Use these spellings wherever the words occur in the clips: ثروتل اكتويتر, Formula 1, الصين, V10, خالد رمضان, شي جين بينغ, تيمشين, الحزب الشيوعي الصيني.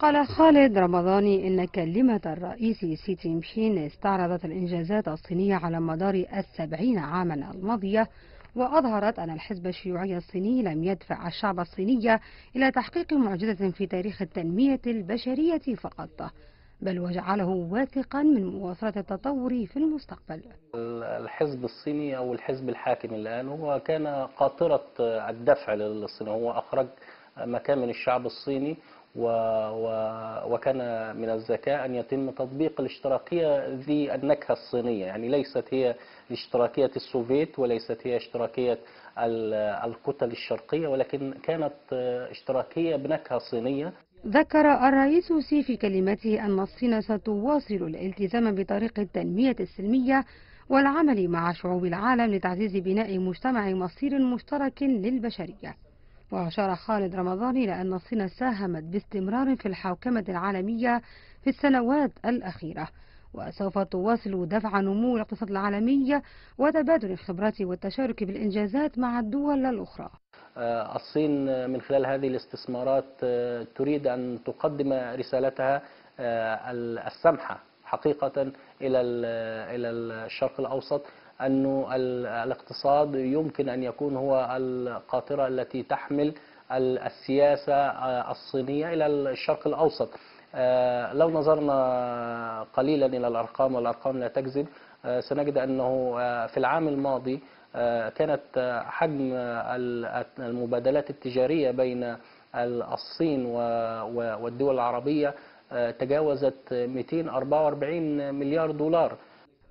قال خالد رمضان إن كلمة الرئيس سي تيمشين استعرضت الإنجازات الصينية على مدار 70 عاما الماضية، وأظهرت أن الحزب الشيوعي الصيني لم يدفع الشعب الصيني إلى تحقيق معجزة في تاريخ التنمية البشرية فقط، بل وجعله واثقا من مواصلة التطور في المستقبل. الحزب الصيني أو الحزب الحاكم الآن هو كان قاطرة الدفع للصين، هو أخرج مكان من الشعب الصيني وكان من الذكاء أن يتم تطبيق الاشتراكية ذي النكهة الصينية، يعني ليست هي اشتراكية السوفيت وليست هي اشتراكية الكتل الشرقية، ولكن كانت اشتراكية بنكهة صينية. ذكر الرئيس سي في كلمته أن الصين ستواصل الالتزام بطريق التنمية السلمية والعمل مع شعوب العالم لتعزيز بناء مجتمع مصير مشترك للبشرية. وأشار خالد رمضان إلى أن الصين ساهمت باستمرار في الحوكمة العالمية في السنوات الأخيرة، وسوف تواصل دفع نمو الاقتصاد العالمي وتبادل الخبرات والتشارك بالإنجازات مع الدول الأخرى. الصين من خلال هذه الاستثمارات تريد أن تقدم رسالتها السمحة حقيقة إلى الشرق الأوسط، أن الاقتصاد يمكن أن يكون هو القاطرة التي تحمل السياسة الصينية إلى الشرق الأوسط. لو نظرنا قليلا إلى الأرقام، والأرقام لا تكذب، سنجد أنه في العام الماضي كانت حجم المبادلات التجارية بين الصين والدول العربية تجاوزت 244 مليار دولار.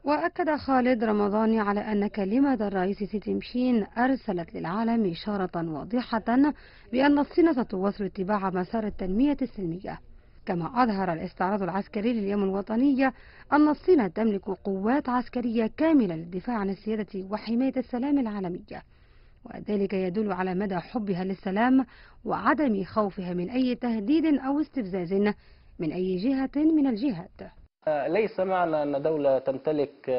وأكد خالد رمضان على أن كلمة الرئيس سي تيمشين أرسلت للعالم إشارة واضحة بأن الصين ستواصل اتباع مسار التنمية السلمية. كما أظهر الاستعراض العسكري لليوم الوطني أن الصين تملك قوات عسكرية كاملة للدفاع عن السيادة وحماية السلام العالمية، وذلك يدل على مدى حبها للسلام وعدم خوفها من أي تهديد أو استفزاز من أي جهة من الجهات. ليس معنى أن دولة تمتلك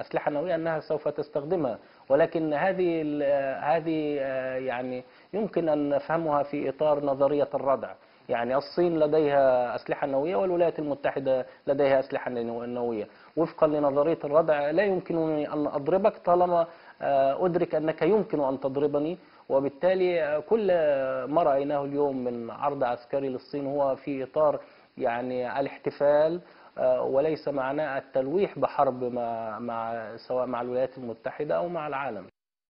أسلحة نووية أنها سوف تستخدمها، ولكن هذه يعني يمكن أن نفهمها في إطار نظرية الردع. يعني الصين لديها أسلحة نووية والولايات المتحدة لديها أسلحة نووية، وفقا لنظرية الردع لا يمكنني أن أضربك طالما أدرك أنك يمكن أن تضربني. وبالتالي كل ما رأيناه اليوم من عرض عسكري للصين هو في إطار يعني الاحتفال، وليس معناه التلويح بحرب مع سواء مع الولايات المتحدة أو مع العالم.